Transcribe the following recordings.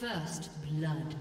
First blood.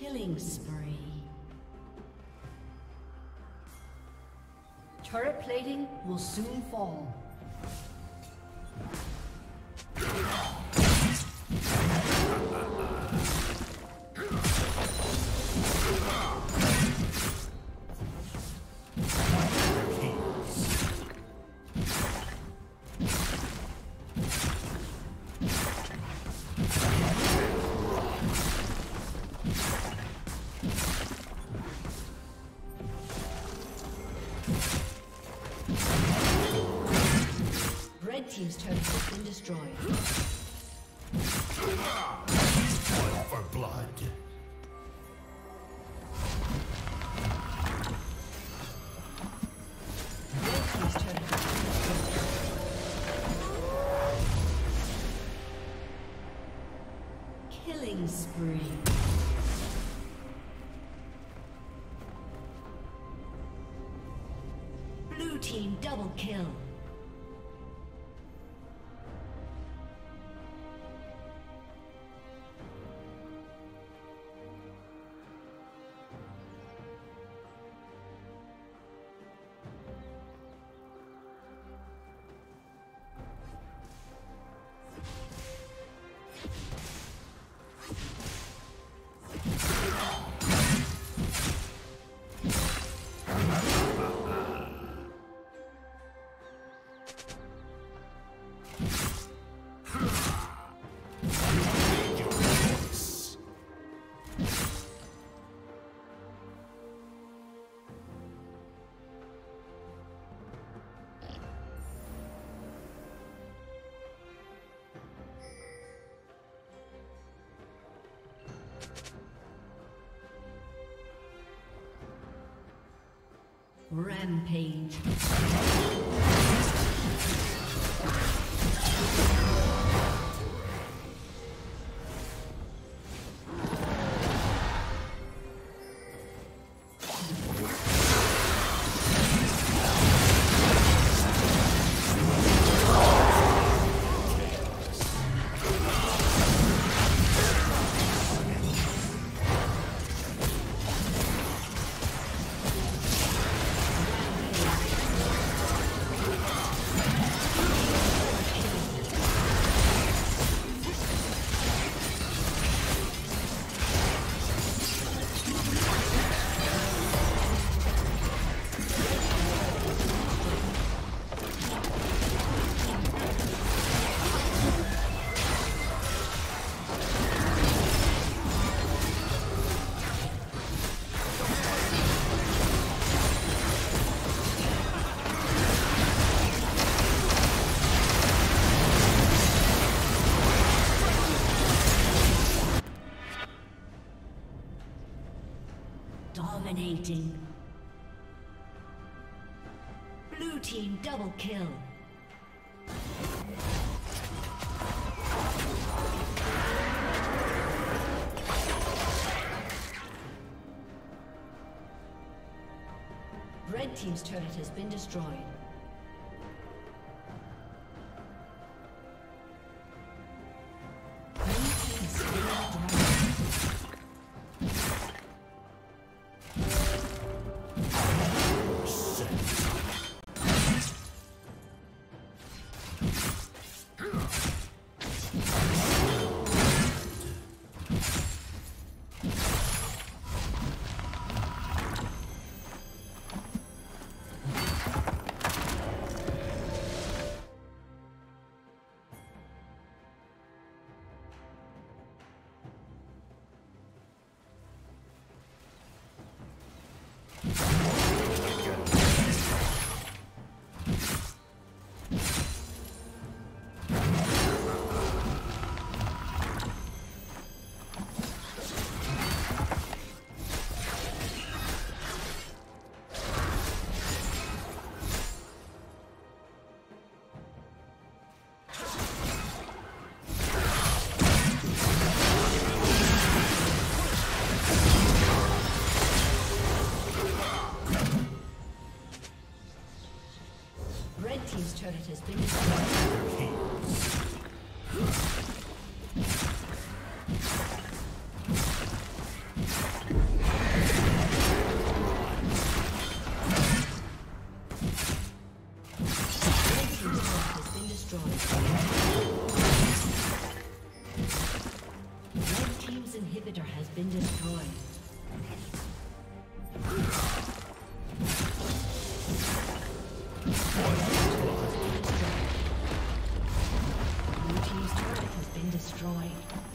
Killing spree. Turret plating will soon fall. Team's turret has been destroyed. Blood for blood. Killing spree. Blue team double kill. Rampage. Dominating. Blue team double kill. Red team's turret has been destroyed. Turret has been destroyed. Red team's inhibitor has been destroyed. Destroyed.